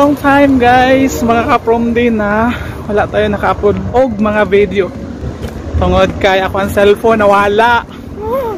long time guys, makakaprom din na wala tayo naka-upload og mga video tungod kay ako ang cellphone nawala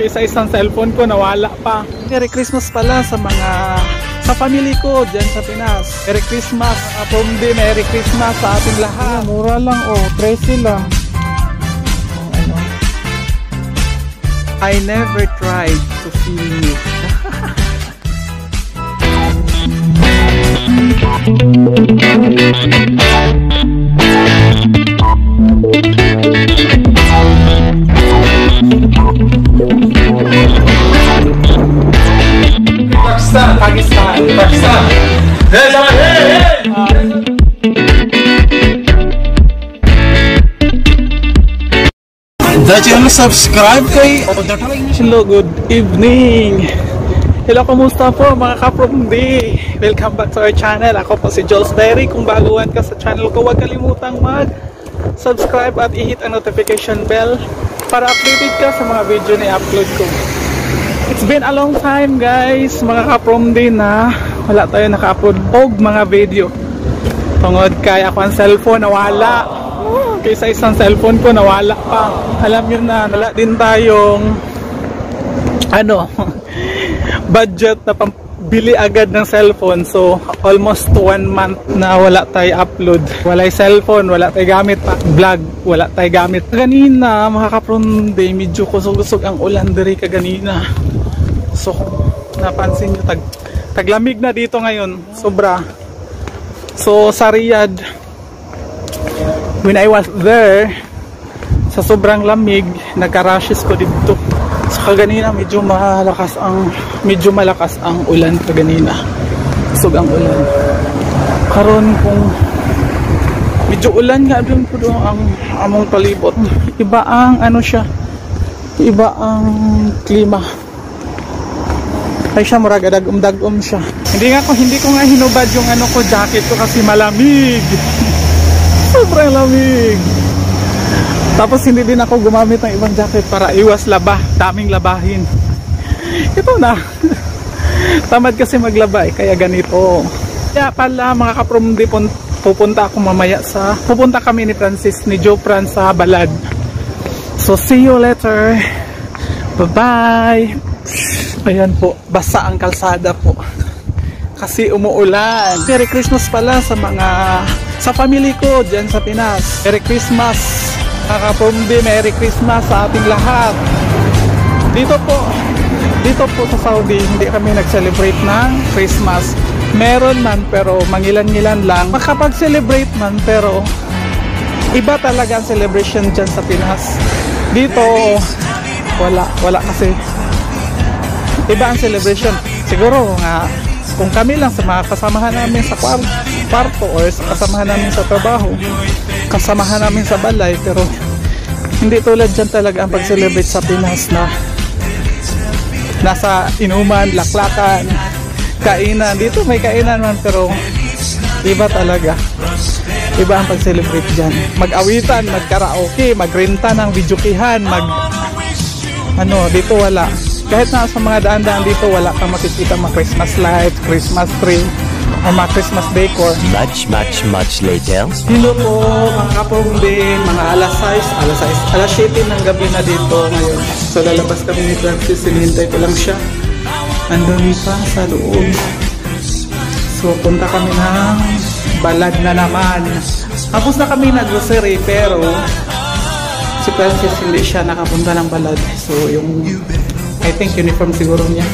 kaysa isang cellphone ko nawala pa. Merry Christmas pala sa mga sa family ko dyan sa Pinas. Merry Christmas, aprom din, Merry Christmas sa ating lahat. Mura lang $13 lang. I never tried to feel it. Pakistan, Pakistan, Pakistan. Hey, hey, hey. That channel subscribe kay Hello, good evening. Hello, kumusta po mga kapromdi? Welcome back to our channel. Ako po si Julze Veri. Kung baguhan ka sa channel ko, huwag kalimutang mag-subscribe at i-hit ang notification bell para updated ka sa mga video na i-upload ko. It's been a long time guys, mga kapromdi, na wala tayo naka-upload og mga video tungod kay ako ang cellphone nawala. Kaysa isang cellphone ko nawala pa. Alam nyo na, wala din tayong budget na pambili agad ng cellphone. So almost 1 month na wala tayo upload. Walay cellphone, wala tayo gamit pa. Vlog, wala tayo gamit. Kanina, makakapronde, medyo kusog-kusog ang ulan diri kaganina. So napansin nyo, taglamig na dito ngayon. Sobra. So sa Riyadh, when I was there, sa sobrang lamig, nagka-rashes ko dito. So kaganina medyo malakas ang ulan kaganina. Kusog ang ulan. Karon kung medyo ulan nga doon po doon ang among palibot. Iba ang iba ang klima. Ay siya murag dag-um siya. Hindi ko nga hinubad yung ko jacket ko kasi malamig. Sobrang lamig. Tapos hindi din ako gumamit ng ibang jacket para iwas laba. Daming labahin. Ito na. Tamad kasi maglaba eh, kaya ganito. Kaya pala mga kapromdi, pupunta ako mamaya sa pupunta kami ni Francis ni Jopran sa Balad. So see you later. Bye-bye. Ayan po, basa ang kalsada po kasi umuulan. Merry Christmas pala sa mga sa family ko dyan sa Pinas. Merry Christmas kakapombe, Merry Christmas sa ating lahat. Dito po sa Saudi hindi kami nag-celebrate ng Christmas. Meron man pero mangilan-ngilan lang. Makapag-celebrate man pero iba talaga ang celebration dyan sa Pinas. Dito wala kasi iba ang celebration. Siguro nga kung kami lang sa mga kasamahan namin sa kwarto or sa kasamahan namin sa trabaho, kasamahan namin sa balay, pero hindi tulad dyan talaga ang pag-celebrate sa Pinas na nasa inuman, laklakan, kainan. Dito may kainan man pero iba talaga. Iba ang pag-celebrate dyan. Mag-awitan, mag-karaoke, mag-renta ng videokihan, dito wala. Kahit na sa mga daan-daan dito, wala kang makikita mga Christmas lights, Christmas tree, o mga Christmas decor. Much later. Hello po, mga kapromdi, mga alas 7 ng gabi na dito ngayon. So lalabas kami ni Francis, sinihintay ko lang siya. Andun pa sa loob. So punta kami ng Balad na naman. Tapos na kami na grocery, pero si Francis hindi siya nakapunta ng Balad. So yung I think uniform siguro niya.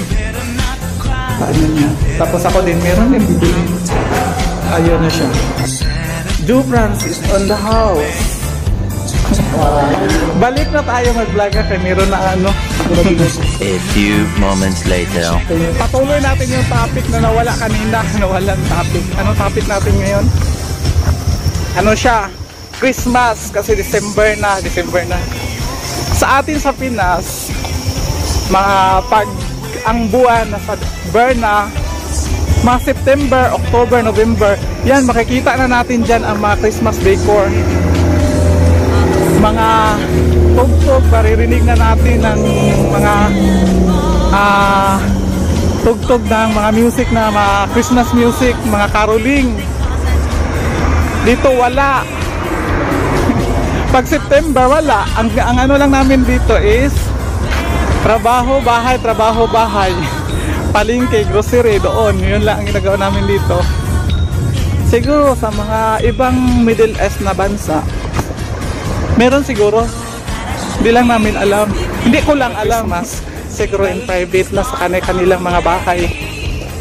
Paano niya? Tapos ako din, meron din bibili. Ayun na siya. Jopran is on the house. Balik na tayo mag-vlog kasi meron na A few moments later. Patuloy natin yung topic na nawala kanina. Nawalan topic. Ano topic natin ngayon? Ano siya? Christmas kasi December na. Sa atin sa Pinas, pag ang buwan nasa Berna, mga September, October, November, yan makikita na natin dyan ang mga Christmas decor. Mga tugtog, maririnig na natin ng mga tugtog ng mga music na mga Christmas music, mga caroling. Dito wala. Pag September wala. Ang ano lang namin dito is trabaho, bahay. Palingke, grocery doon. Yun lang ang ginagawa namin dito. Siguro sa mga ibang Middle East na bansa, meron siguro. Hindi lang namin alam. Hindi ko lang alam, mas siguro in private na sa kanilang mga bahay.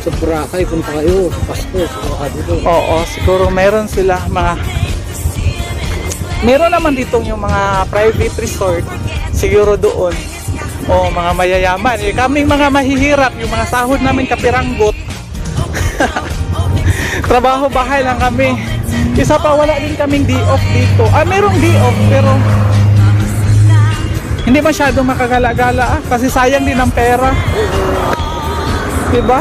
Sa Boracay, punta kayo. Pasko, siguro dito. Oo, siguro meron sila mga... Meron naman dito yung mga private resort. Siguro doon. O, mga mayayaman. Eh, kaming mga mahihirap, yung mga sahod namin kapiranggot. Trabaho bahay lang kami. Isa pa, wala din kaming day-off dito. Ah, merong day-off pero hindi masyado makagala-gala ah, kasi sayang din ang pera. Diba?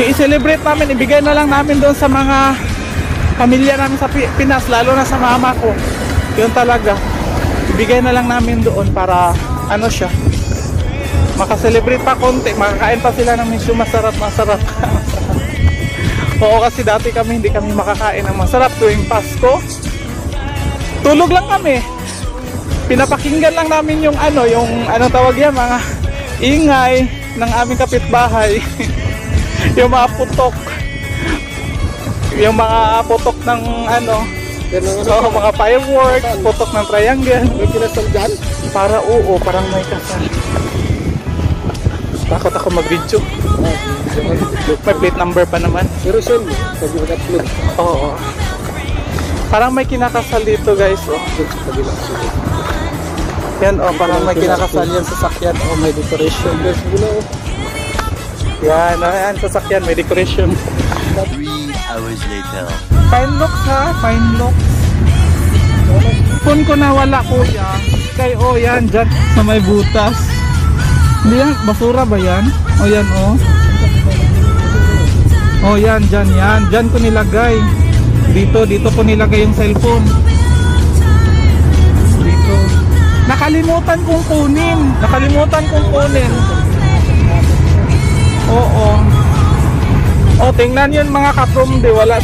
Yung i-celebrate namin, ibigay na lang namin doon sa mga pamilya namin sa Pinas, lalo na sa mama ko. Yun talaga. Ibigay na lang namin doon para ano siya, maka-celebrate pa konti, makakain pa sila ng medyo masarap. Oo, kasi dati kami hindi kami makakain ng masarap tuwing Pasko. Tulog lang kami. Pinapakinggan lang namin yung ano tawag yan, mga ingay ng aming kapitbahay. Yung mga putok. Yung mga putok ng ano, so, mga fireworks, putok ng triangle. May kinasal dyan? Para oo, parang may kasal. Takot ako mag-video. May plate number pa naman. Pero saan mo? Oo. Parang may kinakasal dito guys. Oh. Yan oh, parang may kinakasal yan sasakyan. Oh, may decoration. Yan, oh, yan sasakyan. May decoration. 3 hours later. Fine looks ha? Fine looks. Phone ko na wala kuya. Kay oh yan, dyan sa may butas. Hindi yan, basura ba yan? O yan o. O yan, dyan yan. Dyan ko nilagay. Dito ko nilagay yung cellphone. Dito. Nakalimutan kong kunin. Oo. O, tingnan yun mga kapromde. Wala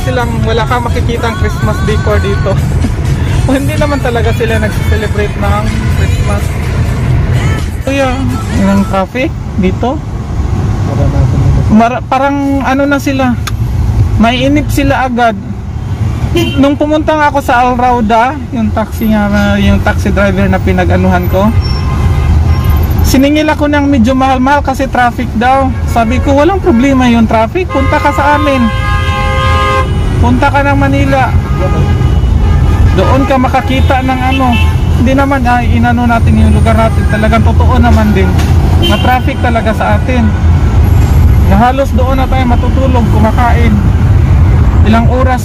kang makikita ang Christmas decor dito. O, hindi naman talaga sila nag-celebrate ng Christmas. Kuya, yung cafe dito parang ano na sila, may inip sila agad. Nung pumunta nga ako sa Alrauda, yung taxi driver na pinag-anuhan ko, siningil ako ng medyo mahal-mahal kasi traffic daw. Sabi ko walang problema yung traffic, punta ka sa amin, punta ka ng Manila, doon ka makakita ng ano. Hindi naman ay inano natin yung lugar natin, talagang totoo naman din na traffic talaga sa atin, na halos doon na tayo matutulog, kumakain. Ilang oras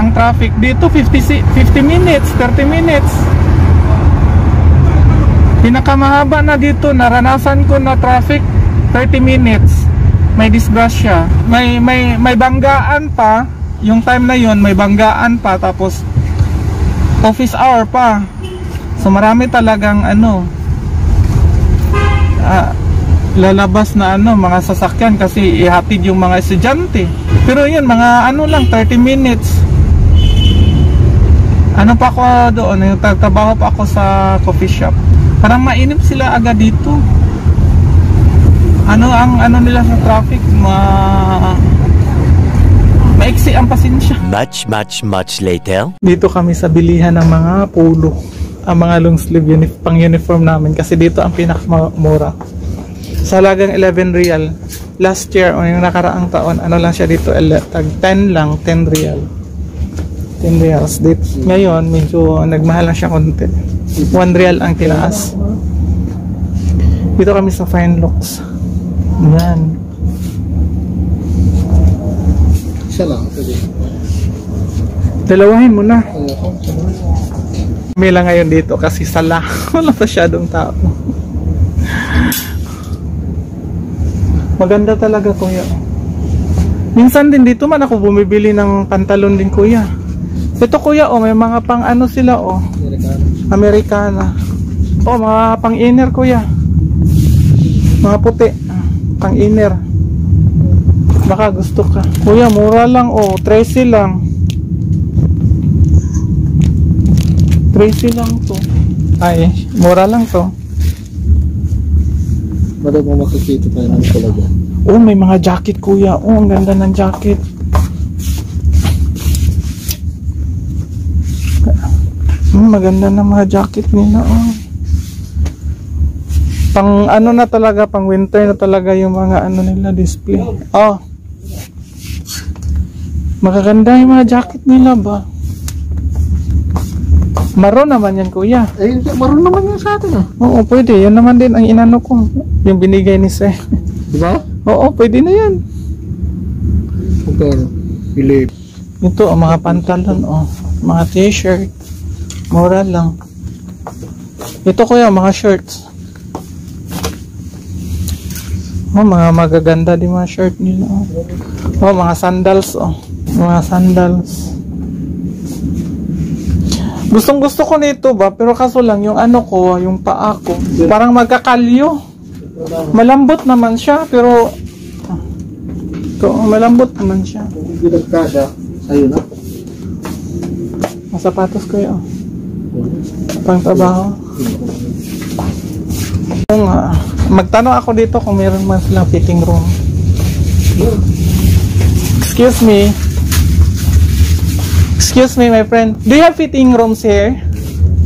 ang traffic dito, 50 minutes, 30 minutes. Pinakamahaba na dito naranasan ko na traffic, 30 minutes. May disgrasya, may banggaan pa yung time na yon, may banggaan pa, tapos office hour pa. So marami talagang ano, lalabas na ano, mga sasakyan kasi ihatid yung mga estudyante. Pero yun, mga ano lang, 30 minutes. Ano pa ako doon, nagtatrabaho pa ako sa coffee shop. Parang mainip sila agad dito. Ano ang ano nila sa traffic, maiksi ang pasensya. Much later. Dito kami sa bilihan ng mga polo. Ang mga long sleeve pang-uniform namin kasi dito ang pinakamura. Sa halagang 11 real. Last year o yung nakaraang taon, ano lang siya dito, 10 reals dito. Ngayon, medyo nagmahal lang siya konti. 1 real ang tinaas. Dito kami sa fine looks. Yan. Siya lang. Dalawahin mo na. May lang ngayon dito kasi sala. Wala masyadong tao. Maganda talaga kuya. Minsan din dito man ako bumibili ng pantalon din kuya. Ito kuya oh, may mga pang ano sila oh, Americana. Oh, mga pang inner kuya. Mga puti, pang inner. Baka gusto ka. Kuya, mura lang o, 13 lang. 13 lang to. Ay, mura lang to. Madami mo makikita pa yun talaga. Oh, may mga jacket kuya. Oh, ang ganda ng jacket. Maganda na mga jacket nila. Oh. Pang ano na talaga, pang winter na talaga yung mga ano nila display. Oh. Magaganda yung mga jacket nila ba? Maroon naman yan kuya. Eh, maroon naman yan sa atin. Oh. Oo, pwede. Yan naman din ang inano ko. Yung binigay ni Seth. Diba? Oo, pwede na yan. Ito, oh, mga pantalon, oh, mga t-shirt. Mura lang. Ito kuya, mga shirts. Oh, mga magaganda din mga shirt nila. Oh, mga sandals, oh. Mga sandals. Gustong gusto ko nito ba, pero kaso lang yung ano ko, yung paa ko, parang magkakalyo. Malambot naman siya, pero ito, malambot naman siya. Sa'yo na. Masapatos ko yun. Pang trabaho. Kung, magtanong ako dito kung meron man silang fitting room. Excuse me. Excuse me, my friend. Do you have fitting rooms here?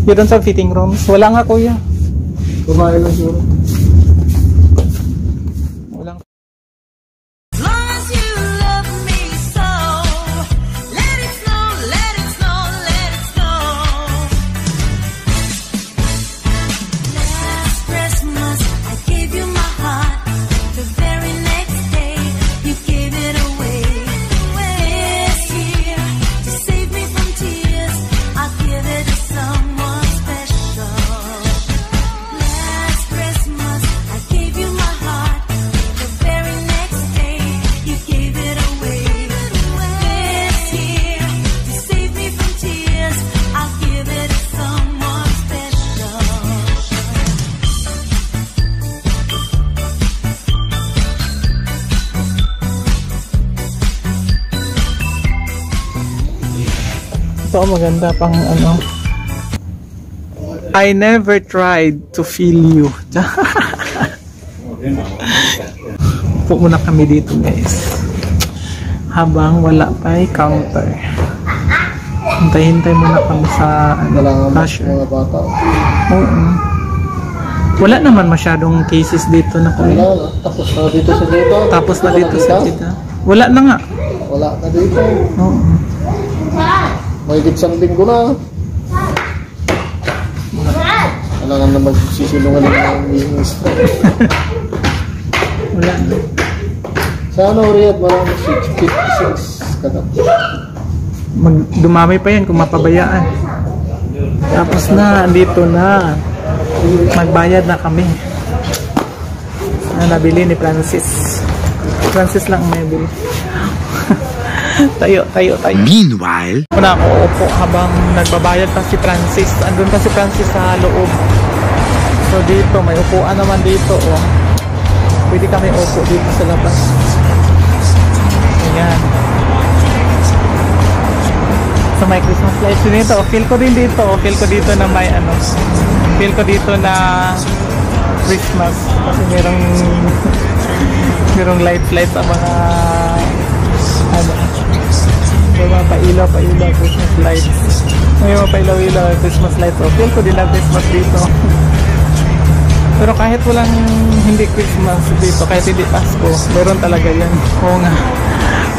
You don't have fitting rooms? Wala nga, kuya. Kumain lang siguro. So, maganda pang ano. I never tried to feel you. Upo muna kami dito guys. Habang wala pa ay counter. Hintay-hintay muna kami sa cashier. Wala naman masyadong cases dito na kami. Tapos na dito sa dito. Tapos na dito sa dito. Wala na nga. Wala na dito. Oo. May gitsang linggo na. Kailangan na magsisilungan ng business. Wala na. Sa ano, Riyadh, marami 656 kadap. Dumami pa yan kung mapabayaan. Tapos na, dito na. Magbayad na kami. Na nabili ni Francis. Francis lang ang may bili. Tayo. Meanwhile, muna ako upo habang nagbabayad pa si Francis. Andun pa si Francis sa loob. So dito, may upuan naman dito. Oh. Pwede kami upo dito sa labas. Ayan. So may Christmas lights dito. Feel ko din dito. Feel ko dito na may ano. Feel ko dito na Christmas. Kasi merong lights sa mga ano. May mga pailaw Christmas lights. May mga pailaw Christmas lights. O, feel ko din lang Christmas dito. Pero kahit walang hindi Christmas dito, kahit hindi Pasko, meron talaga yan. Oo nga.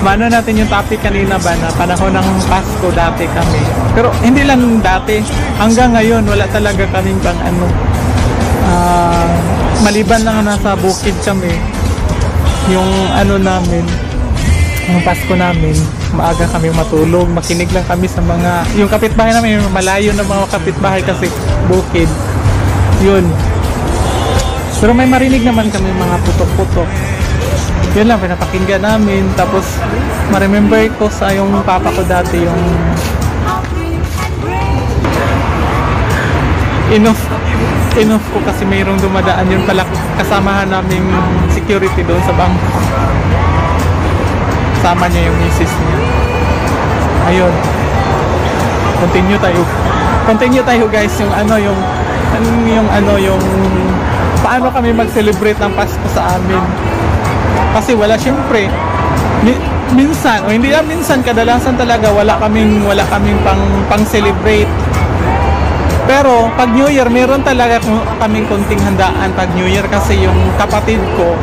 Maano natin yung topic kanina ba na panahon ng Pasko dati kami. Pero hindi lang dati. Hanggang ngayon, wala talaga kaming pang ano. Maliban lang na nasa bukid kami. Yung ano namin. Yung Pasko namin, maaga kami matulog, makinig lang kami sa mga yung kapitbahay namin, malayo na mga kapitbahay kasi bukid yun, pero may marinig naman kami mga putok-putok, yun lang pinapakinggan namin. Tapos ma-remember ko sa yung papa ko dati, yung enough po kasi mayroong dumadaan yun pala kasamahan naming security doon sa bank. Kasama niya yung misis niya. Ayun. Continue tayo guys yung paano kami mag-celebrate ng Pasko sa amin. Kasi wala, syempre minsan o hindi na minsan, kadalasan talaga wala kaming pang-celebrate. Pero pag New Year meron talaga kaming konting handaan pag New Year kasi yung kapatid ko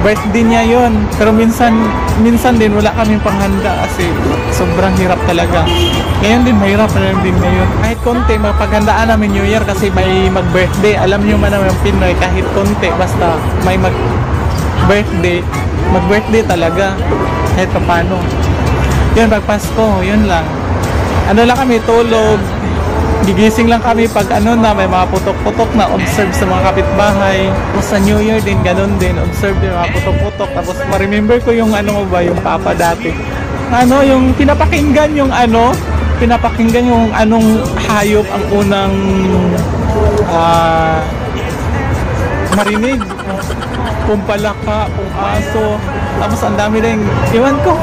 birthday niya yun. Pero minsan din wala kaming panghanda kasi sobrang hirap talaga. Ngayon din mahirap na din ngayon. Kahit konti mapaghandaan namin New Year kasi may mag-birthday. Alam niyo man naman yung Pinoy, kahit konti basta may mag-birthday talaga kahit paano. Yun, pagpasko, yun lang. Ano lang kami, tulog. Gigising lang kami pag ano na, may mga putok-putok na, observe sa mga kapitbahay. Tapos sa New Year din, ganun din, observe yung mga putok-putok. Tapos ma-remember ko yung ano ba, yung papa dati. Ano, yung pinapakinggan yung anong hayop ang unang marinig. Kung palaka, kung aso. Tapos ang dami din, iwan ko.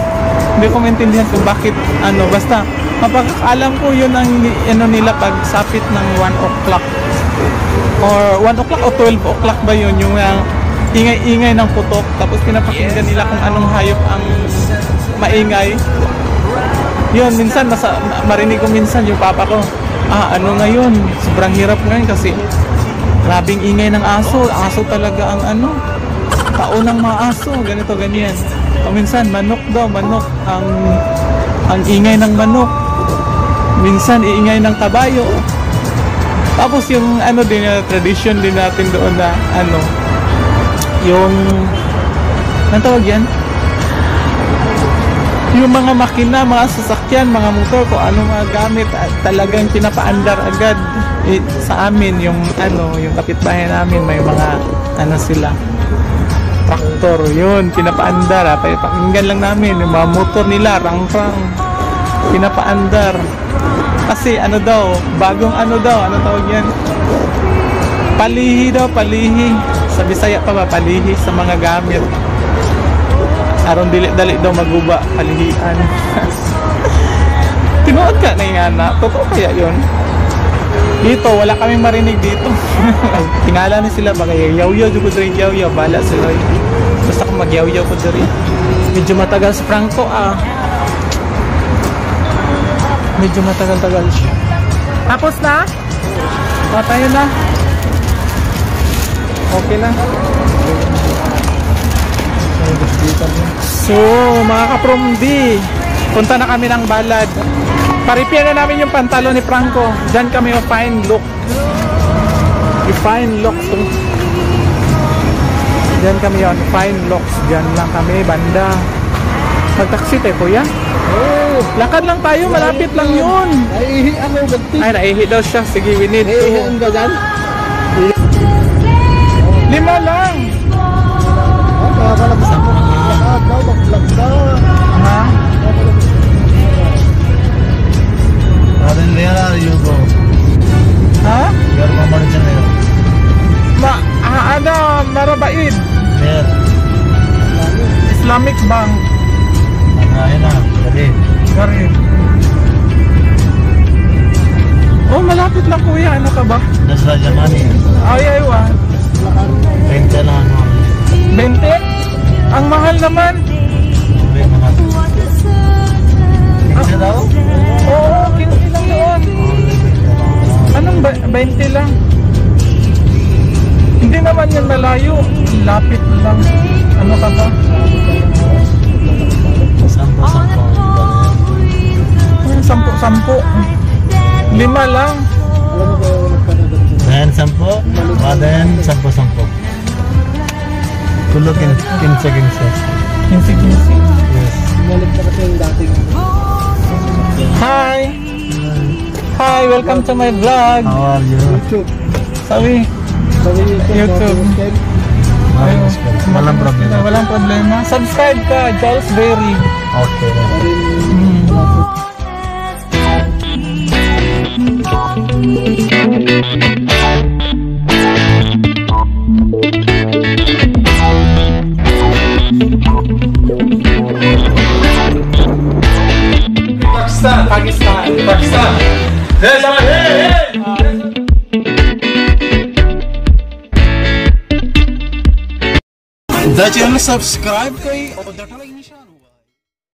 Hindi ko maintindihan kung bakit, ano, basta. Mapagkakaalam ko yun ang ano nila pag sapit ng 1 o'clock or 1 o'clock o 12 o'clock ba yun yung ingay-ingay ng putok, tapos pinapakinggan nila kung anong hayop ang maingay. Yun, minsan marinig ko minsan yung papa ko, ano ngayon, sobrang hirap ngayon kasi grabing ingay ng aso talaga ang ano, taunang mga aso, ganito ganyan. O minsan manok ang ingay ng manok, minsan iingay ng kabayo. Tapos yung ano din, tradition din natin doon na ano, yung anong tawag yan, yung mga makina, mga sasakyan, mga motor, kung ano mga gamit, talagang pinapaandar agad. Sa amin yung ano, yung kapitbahay namin may mga ano sila, traktor, yun, pinapaandar. Pakinggan lang namin yung mga motor nila, rang-rang, pinapaandar kasi ano daw, bagong ano daw, ano tawag yan, palihi daw, palihi sa Bisaya pa ba, palihi sa mga gamit, aron dili-dali daw maguba, palihian. Tinuod ka na yung anak, totoo kaya yun? Dito, wala kaming marinig dito. Tingala na sila, mag-yaw-yaw, jugod-ring yaw-yaw, bala sila. Basta kung mag-yaw-yaw ko dito. Medyo matagal si Franco, medyo matagal-tagal siya. Tapos na? O, tayo na. Okay na. So, mga kapromdi, punta na kami ng Balad. Paripian na namin yung pantalo ni Franco. Diyan kami fine looks. Diyan kami on fine looks. Diyan lang kami, banda. Mag-taxi tayo, kuya. Lakad lang tayo, malapit lang yun. Naihi ako, ganti. Ay, naihi daw siya. Sige, we need to. Naihihan ka dyan? 5 lang. Malabas ako. Lakad daw, mag-vlog daw. Ha? Ada marabaid. Yes. Islamic bank. Karim. Oh, malapit lang kuya, ano ka ba? Nasa Germany. Aywa. 20 na ano. 20? Ang mahal naman. Daw? Oo, 15 lang doon. Anong 20 lang? Hindi naman yan malayo. Lapit lang. Ano ka ba? Sampo. 5 lang. Then sampo. Then sampo. Kulo 15. 15. Yes. Malit na kasi yung dating. Hi. Hi, welcome to my vlog. How are you? YouTube. Sorry. YouTube. Walang problema. Subscribe ka, Julze Veri. Okay. Pakistan. Hey. Subscribe